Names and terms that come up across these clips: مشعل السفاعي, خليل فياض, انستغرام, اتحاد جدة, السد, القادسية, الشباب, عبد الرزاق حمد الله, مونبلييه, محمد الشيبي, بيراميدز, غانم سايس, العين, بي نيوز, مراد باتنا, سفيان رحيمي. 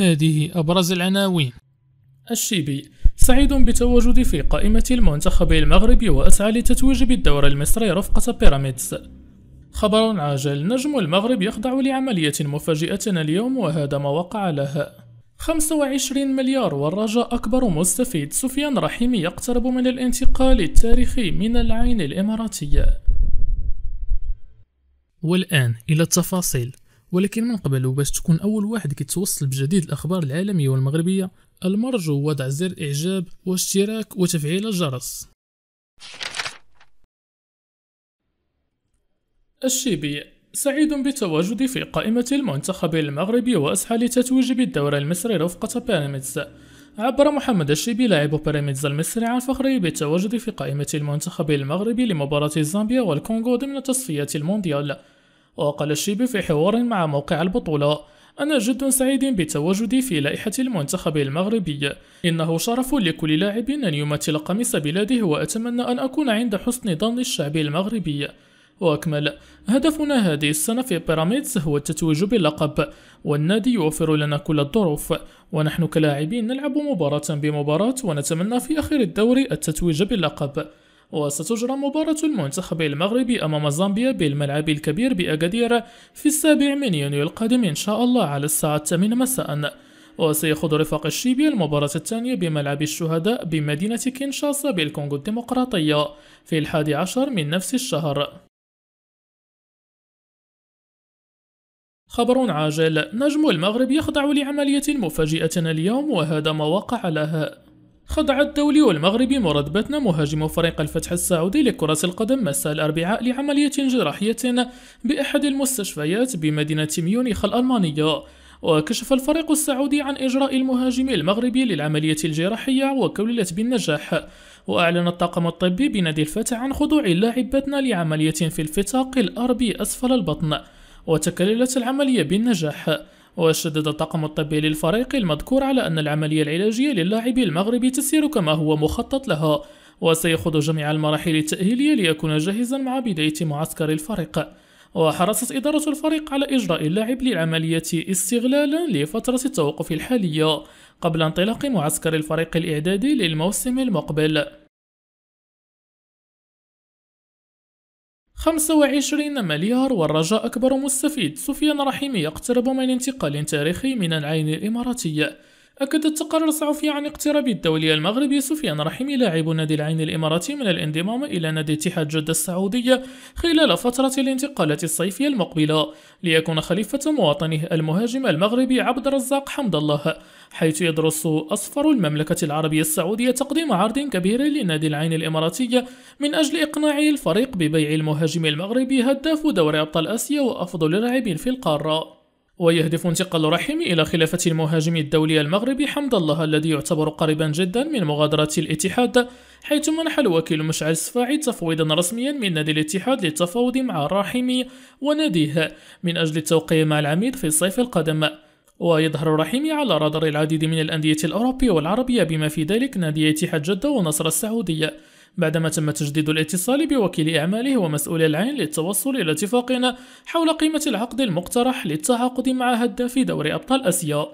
هذه أبرز العناوين. الشيبي سعيد بتواجد في قائمة المنتخب المغربي وأسعى لتتويج بالدوري المصري رفقة بيراميدز. خبر عاجل، نجم المغرب يخضع لعملية مفاجئة اليوم وهذا ما وقع لها. 25 مليار والرجاء أكبر مستفيد، سفيان رحيمي يقترب من الانتقال التاريخي من العين الإماراتية. والآن إلى التفاصيل، ولكن من قبل وباش تكون أول واحد كيتوصل بجديد الأخبار العالمية والمغربية، المرجو وضع زر إعجاب واشتراك وتفعيل الجرس. الشيبي سعيد بالتواجد في قائمة المنتخب المغربي وأسعى لتتويج بالدوري المصري رفقة بيراميدز. عبر محمد الشيبي لاعب بيراميدز المصري عن فخره بالتواجد في قائمة المنتخب المغربي لمباراة زامبيا والكونغو ضمن تصفيات المونديال. وقال الشيبي في حوار مع موقع البطولة: أنا جد سعيد بتواجدي في لائحة المنتخب المغربي، إنه شرف لكل لاعب أن يمثل قميص بلاده وأتمنى أن أكون عند حسن ظن الشعب المغربي. وأكمل: هدفنا هذه السنة في بيراميدز هو التتويج باللقب، والنادي يوفر لنا كل الظروف، ونحن كلاعبين نلعب مباراة بمباراة ونتمنى في آخر الدوري التتويج باللقب. وستجرى مباراة المنتخب المغربي أمام زامبيا بالملعب الكبير بأكادير في 7 يونيو القادم إن شاء الله على الساعة 8 مساء، وسيخوض رفاق الشيبي المباراة الثانية بملعب الشهداء بمدينة كينشاسا بالكونغو الديمقراطية في 11 من نفس الشهر. خبر عاجل، نجم المغرب يخضع لعملية مفاجئة اليوم وهذا ما وقع لها. خضع الدولي المغربي مراد باتنا مهاجم فريق الفتح السعودي لكرة القدم مساء الأربعاء لعملية جراحية بأحد المستشفيات بمدينة ميونخ الألمانية. وكشف الفريق السعودي عن إجراء المهاجم المغربي للعملية الجراحية وكللت بالنجاح. وأعلن الطاقم الطبي بنادي الفتح عن خضوع اللاعب باتنا لعملية في الفتاق الأربي أسفل البطن وتكللت العملية بالنجاح. وشدد الطاقم الطبي للفريق المذكور على أن العملية العلاجية للاعب المغربي تسير كما هو مخطط لها، وسيخوض جميع المراحل التأهيلية ليكون جاهزا مع بداية معسكر الفريق. وحرصت إدارة الفريق على إجراء اللاعب للعملية استغلالا لفترة التوقف الحالية قبل انطلاق معسكر الفريق الإعدادي للموسم المقبل. 25 مليار والرجاء أكبر مستفيد، سفيان رحيمي يقترب من انتقال تاريخي من العين الإماراتية. أكد التقرير الصحفي عن اقتراب الدولي المغربي سفيان رحيمي لاعب نادي العين الإماراتي من الانضمام إلى نادي اتحاد جدة السعودية خلال فترة الانتقالات الصيفية المقبلة، ليكون خليفة مواطنه المهاجم المغربي عبد الرزاق حمد الله، حيث يدرس أصفر المملكة العربية السعودية تقديم عرض كبير لنادي العين الإماراتية من أجل إقناع الفريق ببيع المهاجم المغربي هداف دوري أبطال آسيا وأفضل لاعب في القارة. ويهدف انتقال رحيمي إلى خلافة المهاجم الدولي المغربي حمد الله الذي يعتبر قريبا جدا من مغادرة الاتحاد، حيث منح الوكيل مشعل السفاعي تفويضا رسميا من نادي الاتحاد للتفاوض مع رحيمي وناديه من أجل التوقيع مع العميد في الصيف القادم. ويظهر رحيمي على رادار العديد من الأندية الأوروبية والعربية بما في ذلك نادي اتحاد جدة ونصر السعودية، بعدما تم تجديد الاتصال بوكيل أعماله ومسؤول العين للتوصل إلى اتفاق حول قيمة العقد المقترح للتعاقد مع هداف دوري أبطال آسيا.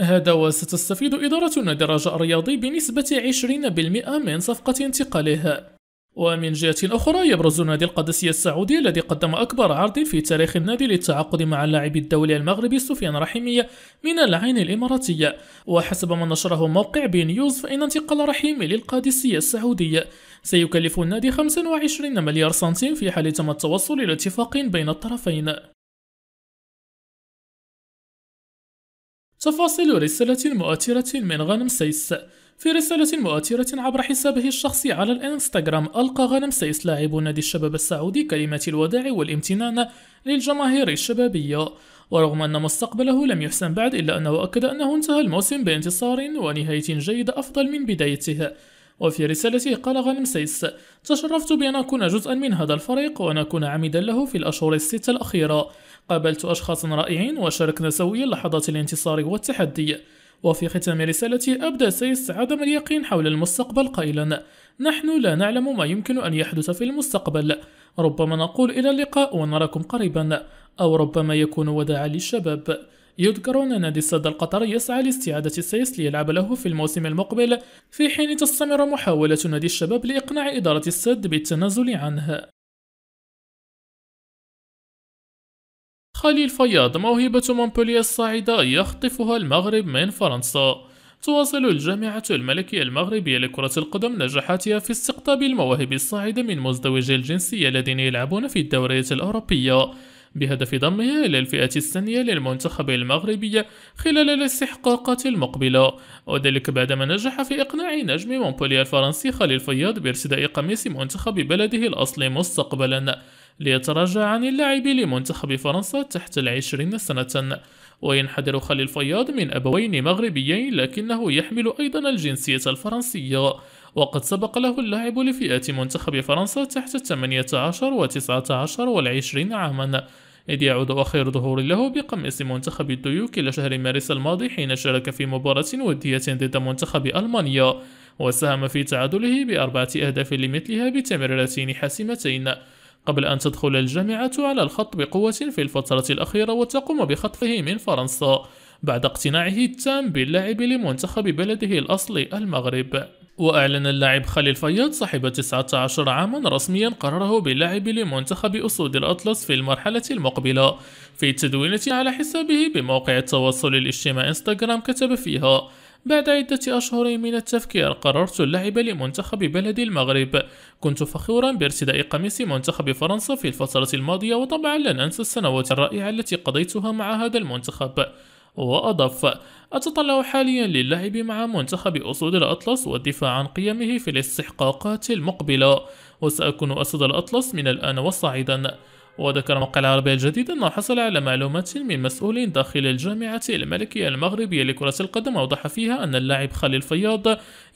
هذا وستستفيد إدارة نادي الرجاء الرياضي بنسبة 20% من صفقة انتقاله. ومن جهة أخرى يبرز نادي القادسية السعودي الذي قدم أكبر عرض في تاريخ النادي للتعاقد مع اللاعب الدولي المغربي سفيان رحيمي من العين الإماراتية. وحسب ما نشره موقع بي نيوز فإن انتقال رحيمي للقادسية السعودية سيكلف النادي 25 مليار سنتيم في حال تم التوصل إلى اتفاق بين الطرفين. تفاصيل رسالة مؤثرة من غانم سايس. في رسالة مؤثرة عبر حسابه الشخصي على الانستغرام، ألقى غانم سايس لاعب نادي الشباب السعودي كلمات الوداع والامتنان للجماهير الشبابية، ورغم أن مستقبله لم يحسن بعد إلا أنه أكد أنه انتهى الموسم بانتصار ونهاية جيدة أفضل من بدايته. وفي رسالته قال غانم سايس: تشرفت بأن أكون جزءا من هذا الفريق وأن أكون عميدا له في الأشهر 6 الأخيرة، قابلت أشخاصا رائعين وشاركنا سويا لحظات الانتصار والتحدي. وفي ختام رسالته أبدى سايس عدم اليقين حول المستقبل قائلا: نحن لا نعلم ما يمكن أن يحدث في المستقبل، ربما نقول إلى اللقاء ونراكم قريبا، أو ربما يكون وداعا للشباب. يذكر أن نادي السد القطري يسعى لاستعادة سايس ليلعب له في الموسم المقبل، في حين تستمر محاولة نادي الشباب لإقناع إدارة السد بالتنازل عنه. خليل فياض موهبة مونبلييه الصاعدة يخطفها المغرب من فرنسا. تواصل الجامعة الملكية المغربية لكرة القدم نجاحاتها في استقطاب المواهب الصاعدة من مزدوجي الجنسية الذين يلعبون في الدوريات الأوروبية، بهدف ضمها إلى الفئة السنية للمنتخب المغربي خلال الاستحقاقات المقبلة، وذلك بعدما نجح في إقناع نجم مونبلييه الفرنسي خليل فياض بارتداء قميص منتخب بلده الأصلي مستقبلا، ليتراجع عن اللعب لمنتخب فرنسا تحت ال20 سنة. وينحدر خليل فياض من أبوين مغربيين لكنه يحمل أيضا الجنسية الفرنسية، وقد سبق له اللعب لفئات منتخب فرنسا تحت 18 و19 و20 عاما، إذ يعود أخير ظهور له بقميص منتخب الديوك إلى شهر مارس الماضي حين شارك في مباراة ودية ضد منتخب ألمانيا وساهم في تعادله ب4 أهداف لمثلها بتمريرتين حاسمتين، قبل أن تدخل الجامعة على الخط بقوة في الفترة الأخيرة وتقوم بخطفه من فرنسا بعد اقتناعه التام باللاعب لمنتخب بلده الأصلي المغرب. وأعلن اللاعب خليل فياض صاحب 19 عاما رسميا قراره باللعب لمنتخب أسود الأطلس في المرحلة المقبلة. في تدوينة على حسابه بموقع التواصل الاجتماعي انستغرام كتب فيها: بعد عدة أشهر من التفكير قررت اللعب لمنتخب بلدي المغرب، كنت فخورا بارتداء قميص منتخب فرنسا في الفترة الماضية، وطبعا لن أنسى السنوات الرائعة التي قضيتها مع هذا المنتخب. وأضاف: أتطلع حاليا للعب مع منتخب أسود الأطلس والدفاع عن قيمه في الاستحقاقات المقبلة، وسأكون أسد الأطلس من الآن وصاعدا. وذكر موقع العربية الجديد أنه حصل على معلومات من مسؤول داخل الجامعة الملكية المغربية لكرة القدم أوضح فيها أن اللاعب خليل فياض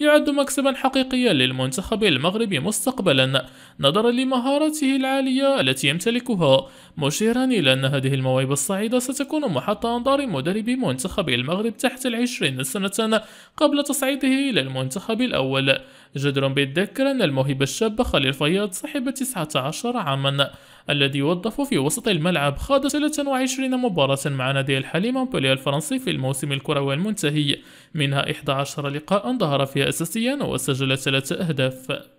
يعد مكسبا حقيقيا للمنتخب المغربي مستقبلا نظرا لمهارته العالية التي يمتلكها، مشيرا إلى أن هذه المواهب الصاعدة ستكون محط أنظار مدرب منتخب المغرب تحت ال20 سنة قبل تصعيده إلى المنتخب الأول. جدر بالذكر أن الموهبة الشابة خليل فياض صاحب 19 عاما الذي وظف في وسط الملعب خاض 23 مباراة مع نادي الحليم مونبلييه الفرنسي في الموسم الكروي المنتهي، منها 11 لقاء ظهر فيها أساسيا وسجل 3 أهداف.